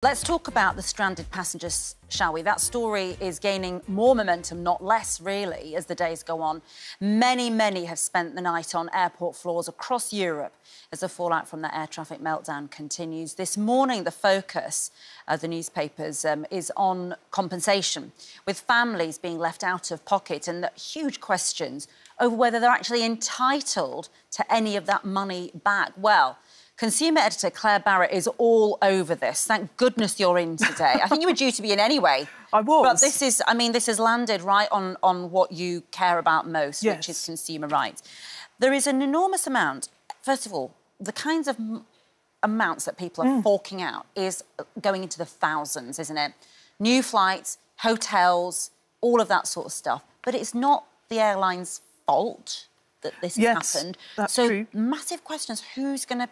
Let's talk about the stranded passengers, shall we? That story is gaining more momentum, not less, really, as the days go on. Many have spent the night on airport floors across Europe as the fallout from the air traffic meltdown continues. This morning, the focus of the newspapers is on compensation, with families being left out of pocket and the huge questions over whether they're actually entitled to any of that money back. Well, consumer editor Claer Barrett is all over this. Thank goodness you're in today. I think you were due to be in anyway. I was. But this is, I mean, this has landed right on what you care about most, yes, which is consumer rights. There is an enormous amount. First of all, the kinds of amounts that people are forking out is going into the thousands, isn't it? New flights, hotels, all of that sort of stuff. But it's not the airline's fault that this has happened. That's true. So massive questions, who's going to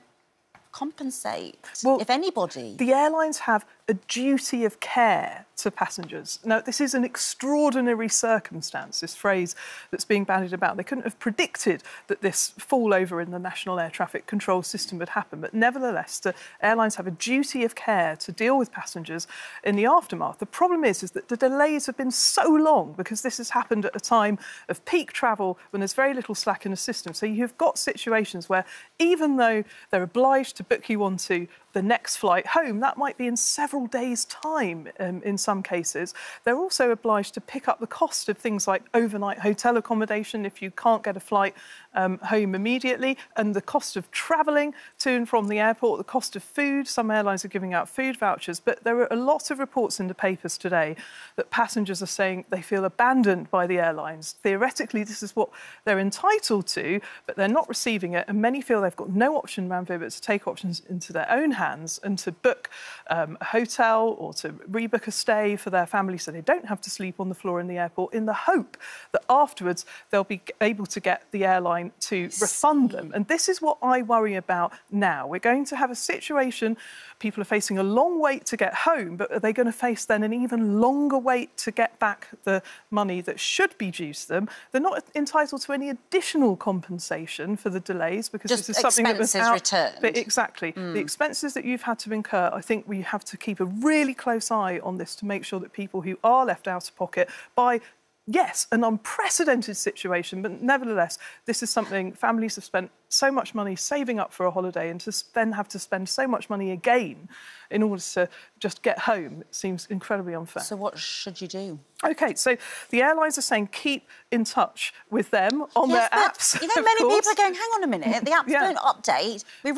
compensate, well, if anybody? The airlines have a duty of care to passengers. Now, this is an extraordinary circumstance, this phrase that's being bandied about. They couldn't have predicted that this fall over in the national air traffic control system would happen, but nevertheless, the airlines have a duty of care to deal with passengers in the aftermath. The problem is that the delays have been so long because this has happened at a time of peak travel when there's very little slack in the system. So you've got situations where even though they're obliged to book you onto the next flight home, that might be in several days' time in some cases. They're also obliged to pick up the cost of things like overnight hotel accommodation if you can't get a flight home immediately, and the cost of travelling to and from the airport, the cost of food. Some airlines are giving out food vouchers, but there are a lot of reports in the papers today that passengers are saying they feel abandoned by the airlines. Theoretically, this is what they're entitled to, but they're not receiving it, and many feel they've got no option around here but to take options into their own hands and to book a hotel or to rebook a stay for their family so they don't have to sleep on the floor in the airport, in the hope that afterwards they'll be able to get the airline to refund them. And this is what I worry about now. We're going to have a situation, people are facing a long wait to get home, but are they going to face then an even longer wait to get back the money that should be due to them? They're not entitled to any additional compensation for the delays because just this is something that was out. Returned. But exactly. The expenses that you've had to incur, I think we have to keep a really close eye on this to make sure that people who are left out of pocket by, yes, an unprecedented situation, but nevertheless, this is something families have spent so much money saving up for a holiday, and to then have to spend so much money again in order to just get home, it seems incredibly unfair. So what should you do? OK, so the airlines are saying keep in touch with them on their apps. You know, many people are going, hang on a minute, the apps don't update. We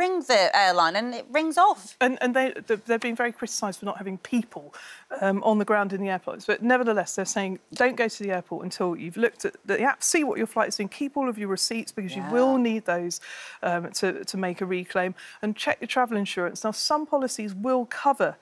ring, the airline and it rings off. And they're being very criticised for not having people on the ground in the airports. But nevertheless, they're saying don't go to the airport until you've looked at the app, see what your flight is doing, keep all of your receipts because you will need those to make a reclaim, and check your travel insurance. Now, some policies will cover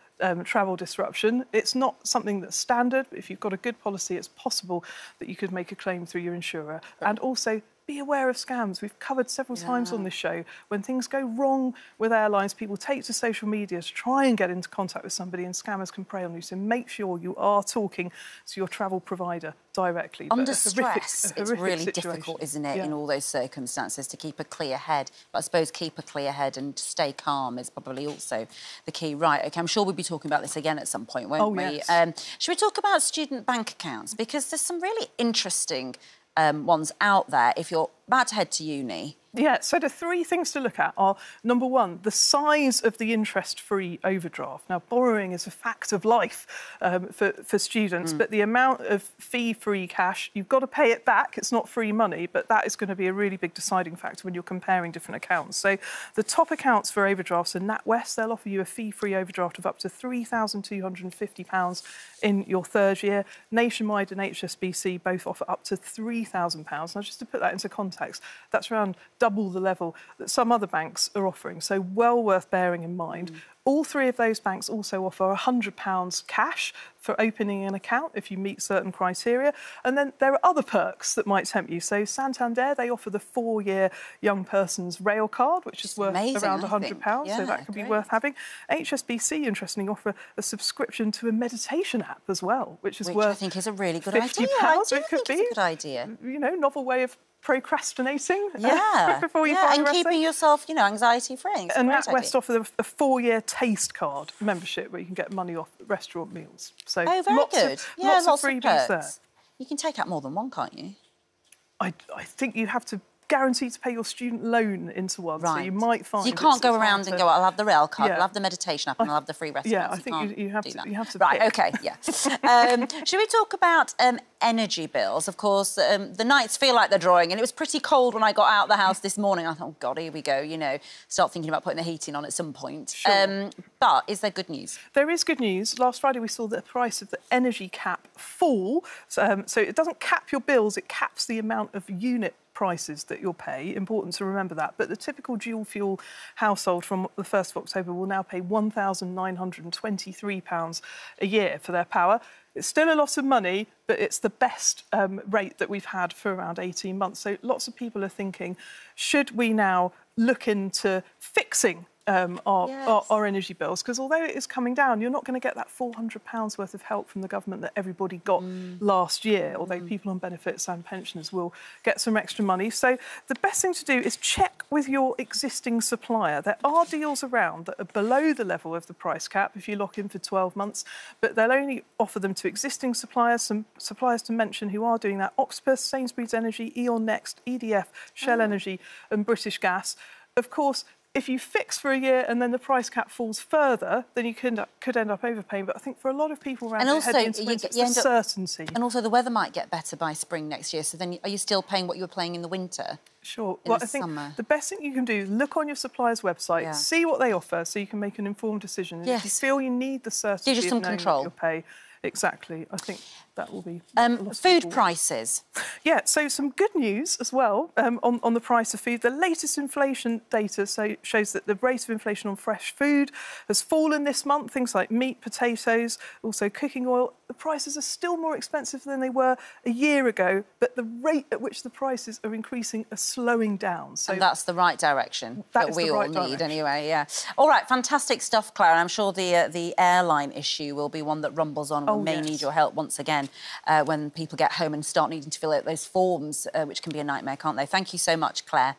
travel disruption. It's not something that's standard, but if you've got a good policy, it's possible that you could make a claim through your insurer. And also, be aware of scams. We've covered several times on this show. When things go wrong with airlines, people take to social media to try and get into contact with somebody, and scammers can prey on you. So make sure you are talking to your travel provider directly. Under stress, it's really difficult, isn't it, in all those circumstances, to keep a clear head. But I suppose keep a clear head and stay calm is probably also the key. Right, OK, I'm sure we'll be talking about this again at some point, won't we? Yes. Should we talk about student bank accounts? Because there's some really interesting ones out there if you're about to head to uni. Yeah, so the three things to look at are, number one, the size of the interest-free overdraft. Now, borrowing is a fact of life for students, but the amount of fee-free cash, you've got to pay it back. It's not free money, but that is going to be a really big deciding factor when you're comparing different accounts. So the top accounts for overdrafts are NatWest. They'll offer you a fee-free overdraft of up to £3,250 in your third year. Nationwide and HSBC both offer up to £3,000. Now, just to put that into context, that's around double the level that some other banks are offering, so well worth bearing in mind. All three of those banks also offer £100 cash for opening an account if you meet certain criteria. And then there are other perks that might tempt you. So Santander, they offer the 4-year young person's rail card, which is worth around £100, so that could be worth having. HSBC, interestingly, offer a subscription to a meditation app as well, which is worth £50. I think it's a really good idea. It could be a good idea. You know, novel way of procrastinating before you find the recipe. And keeping yourself, you know, anxiety-free. And NatWest offer a 4-year taste card membership where you can get money off restaurant meals. So lots of freebies there. You can take out more than one, can't you? I think you have to guarantee to pay your student loan into one, so you might find... So you can't go around and go, I'll have the rail card, I'll have the meditation app and I'll have the free restaurants. Yeah, I think you have to... Right, OK, yeah. Should we talk about energy bills? Of course, the nights feel like they're drawing, and it was pretty cold when I got out of the house this morning. I thought, oh, God, here we go, you know, start thinking about putting the heating on at some point. Sure. But is there good news? There is good news. Last Friday, we saw the price of the energy cap fall. So it doesn't cap your bills, it caps the amount of unit prices that you'll pay. Important to remember that. But the typical dual fuel household from the 1st of October will now pay £1,923 a year for their power. It's still a lot of money, but it's the best rate that we've had for around 18 months. So lots of people are thinking, should we now look into fixing our energy bills? Because although it is coming down, you're not going to get that £400 worth of help from the government that everybody got last year, although people on benefits and pensioners will get some extra money. So the best thing to do is check with your existing supplier. There are deals around that are below the level of the price cap if you lock in for 12 months, but they'll only offer them to existing suppliers. Some suppliers to mention who are doing that: Octopus, Sainsbury's Energy, Eon Next, EDF, Shell Energy and British Gas. Of course, if you fix for a year and then the price cap falls further, then you could end up overpaying. But I think for a lot of people around the heading into winter, it's uncertainty. And also the weather might get better by spring next year, so then are you still paying what you were paying in the winter? Sure. Well, I think the best thing you can do, look on your supplier's website, see what they offer so you can make an informed decision. And if you feel you need the certainty of knowing what you'll pay... Exactly. I think that will be... food prices. Yeah, so some good news as well on the price of food. The latest inflation data shows that the rate of inflation on fresh food has fallen this month. Things like meat, potatoes, also cooking oil. The prices are still more expensive than they were a year ago, but the rate at which the prices are increasing are slowing down. So and that's the right direction that we all need anyway, All right, fantastic stuff, Claire. I'm sure the airline issue will be one that rumbles on. We may need your help once again when people get home and start needing to fill out those forms, which can be a nightmare, can't they? Thank you so much, Claire.